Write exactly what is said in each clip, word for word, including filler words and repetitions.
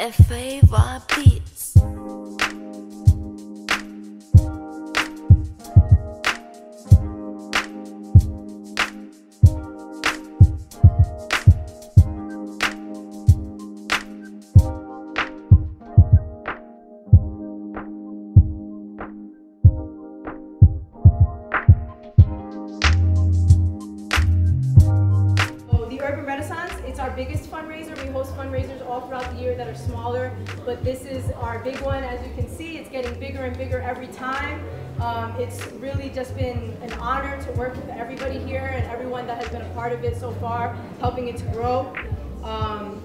F A Y Beats. Biggest fundraiser. We host fundraisers all throughout the year that are smaller, but this is our big one. As you can see, it's getting bigger and bigger every time. Um, it's really just been an honor to work with everybody here and everyone that has been a part of it so far, helping it to grow. Um,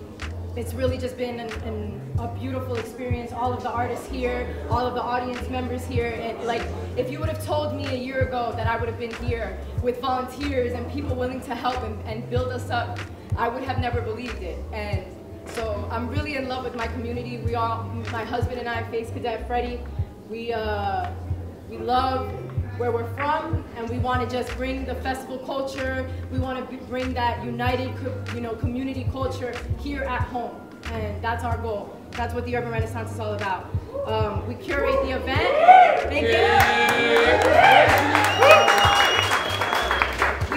it's really just been an, an, a beautiful experience. All of the artists here, all of the audience members here, and like if you would have told me a year ago that I would have been here with volunteers and people willing to help and, and build us up, I would have never believed it. And so I'm really in love with my community. We all, my husband and I, Face Cadet Freddie, we, uh, we love where we're from, and we want to just bring the festival culture. We want to bring that united, you know, community culture here at home. And that's our goal. That's what the Urban Renaissance is all about. Um, we curate the event. Thank you.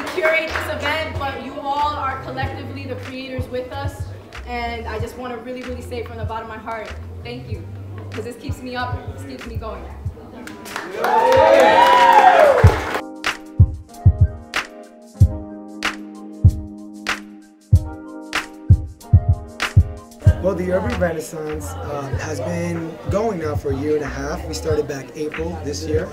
We curate this event, but you all are collectively the creators with us, and I just want to really, really say from the bottom of my heart, thank you, because this keeps me up, this keeps me going. Well, the Urban Renaissance uh, has been going now for a year and a half. We started back April this year.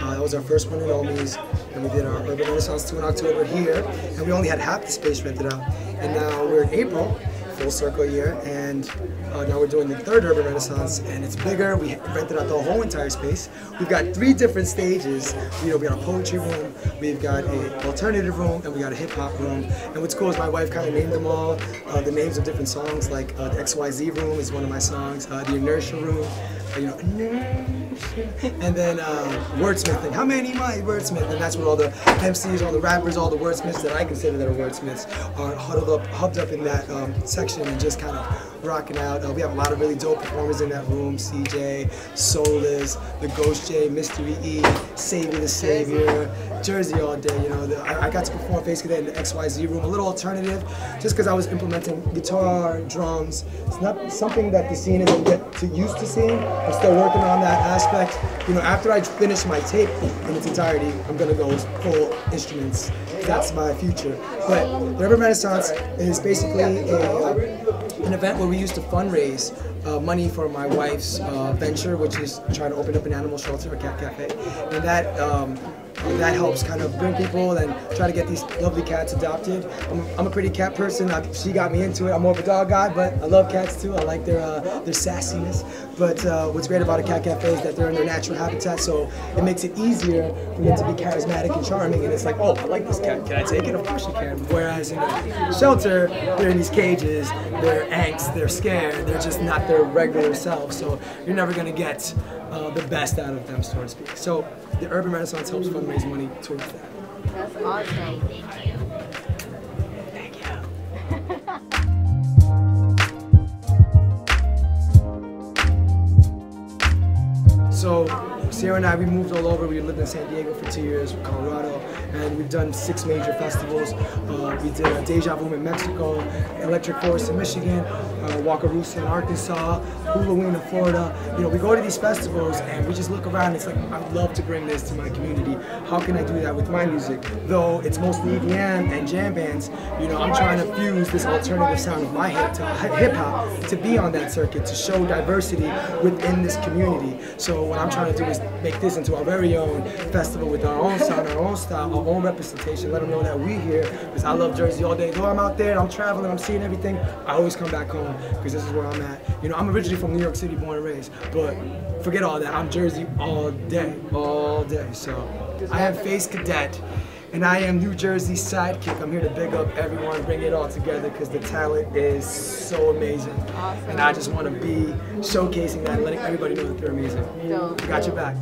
Uh, that was our first one in Omis, and we did our Urban Renaissance two in October here, and we only had half the space rented out. And now we're in April, full circle year, and uh, now we're doing the third Urban Renaissance, and it's bigger. We rented out the whole entire space. We've got three different stages. You know, we got a poetry room, we've got an alternative room, and we got a hip hop room. And what's cool is my wife kind of named them all, uh, the names of different songs, like uh, the X Y Z room is one of my songs, uh, the inertia room, uh, you know, inertia. And then uh, wordsmithing. How many might wordsmith? And that's where all the M Cs, all the rappers, all the wordsmiths that I consider that are wordsmiths are huddled up, hubbed up in that um, section and just kind of rocking out. Uh, we have a lot of really dope performers in that room: C J, Solis, The Ghost J, Mystery E, Saving the Savior, Jersey All Day. You know, the, I, I got to perform Face Cadet in the X Y Z room, a little alternative, just because I was implementing guitar, drums. It's not something that the scene isn't get too used to seeing. I'm still working on that aspect. You know, after I finish my tape in its entirety, I'm gonna go full instruments. That's my future. But the Urban Renaissance is basically a, an event where we used to fundraise uh, money for my wife's uh, venture, which is trying to open up an animal shelter, a cat cafe, and that um, that helps kind of bring people and try to get these lovely cats adopted. I'm, I'm a pretty cat person. I, she got me into it. I'm more of a dog guy, but I love cats too. I like their uh, their sassiness. But uh, what's great about a cat cafe is that they're in their natural habitat, so it makes it easier for them to be charismatic and charming. And it's like, oh, I like this cat. Can I take it? Of course you can. Whereas in a shelter, they're in these cages. They're angst. They're scared. They're just not their regular selves. So you're never gonna get uh, the best out of them, so to speak. So the Urban Renaissance helps fundraise raise money towards that. That's awesome. Thank you. Thank you. So Sierra and I, we moved all over. We lived in San Diego for two years, Colorado, and we've done six major festivals. Uh, we did a Deja Vu in Mexico, Electric Forest in Michigan, uh, Wakarusa in Arkansas, Hulaween in Florida. You know, we go to these festivals and we just look around and it's like, I'd love to bring this to my community. How can I do that with my music? Though it's mostly E D M and jam bands, you know, I'm trying to fuse this alternative sound of my hip-hop to be on that circuit, to show diversity within this community. So what I'm trying to do is make this into our very own festival with our own sound, our own style, our own representation. Let them know that we're here, because I love Jersey all day. Though I'm out there, I'm traveling, I'm seeing everything, I always come back home, because this is where I'm at. You know, I'm originally from New York City, born and raised, but forget all that. I'm Jersey all day, all day. So I am Face Cadet, and I am New Jersey's sidekick. I'm here to big up everyone, bring it all together, because the talent is so amazing. Awesome. And I just want to be showcasing that and letting everybody know that they're amazing. So, we got your back.